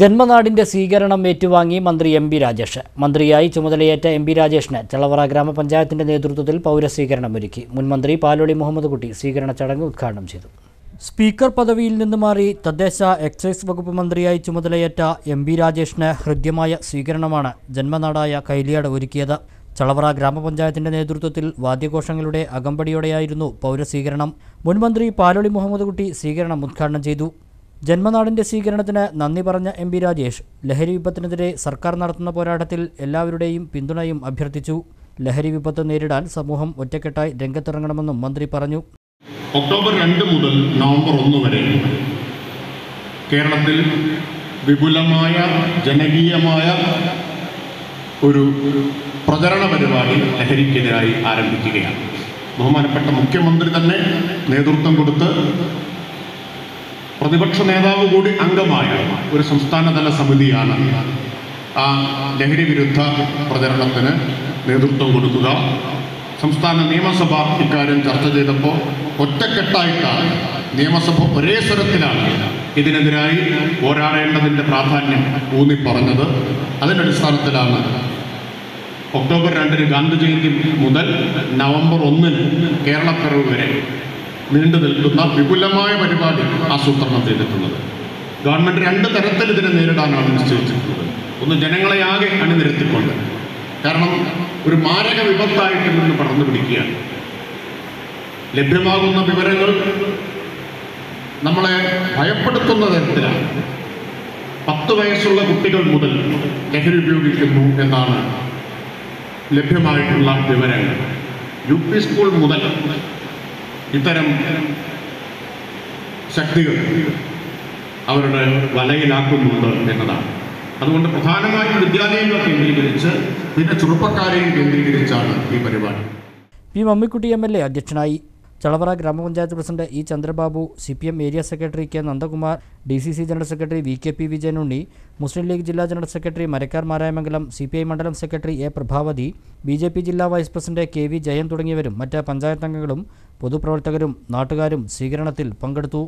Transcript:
ജന്മനാടിന്റെ സ്വീകരണം ഏറ്റുവാങ്ങി മന്ത്രി എം ബി രാജേഷ്. മന്ത്രിയായി ചുമതലയേറ്റ എം ബി രാജേഷിന് ചെളവറ ഗ്രാമപഞ്ചായത്തിന്റെ നേതൃത്വത്തിൽ പൗരസ്വീകരണം ഒരുക്കി. മുൻമന്ത്രി പാലോളി മുഹമ്മദ് കുട്ടി സ്വീകരണ ചടങ്ങ് ഉദ്ഘാടനം ചെയ്തു. സ്പീക്കർ പദവിയിൽ നിന്ന് മാറി തദ്ദേശ എക്സൈസ് വകുപ്പ് മന്ത്രിയായി ചുമതലയേറ്റ എം ബി രാജേഷിന് ഹൃദ്യമായ സ്വീകരണമാണ് ജന്മനാടായ കൈലിയാട് ഒരുക്കിയത്. ചെളവറ ഗ്രാമപഞ്ചായത്തിന്റെ നേതൃത്വത്തിൽ വാദ്യഘോഷങ്ങളുടെ അകമ്പടിയോടെയായിരുന്നു പൗരസ്വീകരണം. മുൻമന്ത്രി പാലോളി മുഹമ്മദ് കുട്ടി സ്വീകരണം ഉദ്ഘാടനം ചെയ്തു. ജന്മനാടിൻ്റെ സ്വീകരണത്തിന് നന്ദി പറഞ്ഞ എം ബി രാജേഷ് ലഹരി വിപത്തിനെതിരെ സർക്കാർ നടത്തുന്ന പോരാട്ടത്തിൽ എല്ലാവരുടെയും പിന്തുണയും അഭ്യർത്ഥിച്ചു. ലഹരി വിപത്ത് നേരിടാൻ സമൂഹം ഒറ്റക്കെട്ടായി രംഗത്തിറങ്ങണമെന്നും മന്ത്രി പറഞ്ഞു. ഒക്ടോബർ 2 മുതൽ നവംബർ 1 വരെ കേരളത്തിൽ വിപുലമായ ജനകീയമായ ഒരു പ്രചരണ പരിപാടി ലഹരിക്കെതിരായി ആരംഭിക്കുകയാണ്. ബഹുമാനപ്പെട്ട മുഖ്യമന്ത്രി തന്നെ നേതൃത്വം കൊടുത്ത് പ്രതിപക്ഷ നേതാവ് കൂടി അംഗമായ ഒരു സംസ്ഥാനതല സമിതിയാണ് ആ ലഹരി വിരുദ്ധ പ്രചരണത്തിന് നേതൃത്വം കൊടുക്കുക. സംസ്ഥാന നിയമസഭ ഇക്കാര്യം ചർച്ച ചെയ്തപ്പോൾ ഒറ്റക്കെട്ടായിട്ടാണ് നിയമസഭ ഒരേ സ്വരത്തിലാണ് ഇതിനെതിരായി പോരാടേണ്ടതിൻ്റെ പ്രാധാന്യം ഊന്നി പറഞ്ഞത്. അതിൻ്റെ അടിസ്ഥാനത്തിലാണ് ഒക്ടോബർ 2 ഗാന്ധി ജയന്തി മുതൽ നവംബർ 1 കേരളപ്പിറവ് വരെ നീണ്ടു നിൽക്കുന്ന വിപുലമായ പരിപാടി ആസൂത്രണം ചെയ്തിട്ടുള്ളത്. ഗവൺമെൻറ് 2 തരത്തിൽ ഇതിനെ നേരിടാനാണ് നിശ്ചയിച്ചിട്ടുള്ളത്. ഒന്ന്, ജനങ്ങളെ ആകെ അണിനിരത്തിക്കൊണ്ട്, കാരണം ഒരു മാരക വിപത്തായിട്ട് നിന്ന് പടർന്നു പിടിക്കുകയാണ്. ലഭ്യമാകുന്ന വിവരങ്ങൾ നമ്മളെ ഭയപ്പെടുത്തുന്ന തരത്തിലാണ്. 10 വയസ്സുള്ള കുട്ടികൾ മുതൽ ലഹരി ഉപയോഗിക്കുന്നു എന്നാണ് ലഭ്യമായിട്ടുള്ള വിവരങ്ങൾ. UP സ്കൂൾ മുതൽ ഇത്തരം ശക്തികൾ അവരുടെ വലയിലാക്കുന്നുണ്ട് എന്നതാണ്. അതുകൊണ്ട് പ്രധാനമായും വിദ്യാലയങ്ങൾ കേന്ദ്രീകരിച്ച് പിന്നെ ചെറുപ്പക്കാരെയും കേന്ദ്രീകരിച്ചാണ് ഈ പരിപാടി. പി മമ്മിക്കുട്ടി MLA അധ്യക്ഷനായി. Chalavara grama panchayat president E Chandrababu, CPM area secretary K Nandakumar, DCC general secretary VKP Vijayanunni, മുസ്ലിം ലീഗ് ജില്ലാ general secretary Marakkar Marayamangalam, CPI മണ്ഡലം സെക്രട്ടറി A പ്രഭാവതി, BJP ജില്ലാ വൈസ് പ്രസിഡന്റ് KV ജയൻ തുടങ്ങിയവരും മറ്റ് പഞ്ചായത്ത് അംഗങ്ങളും പൊതുപ്രവർത്തകരും നാട്ടുകാരും സ്വീകരണത്തിൽ പങ്കെടുത്തു.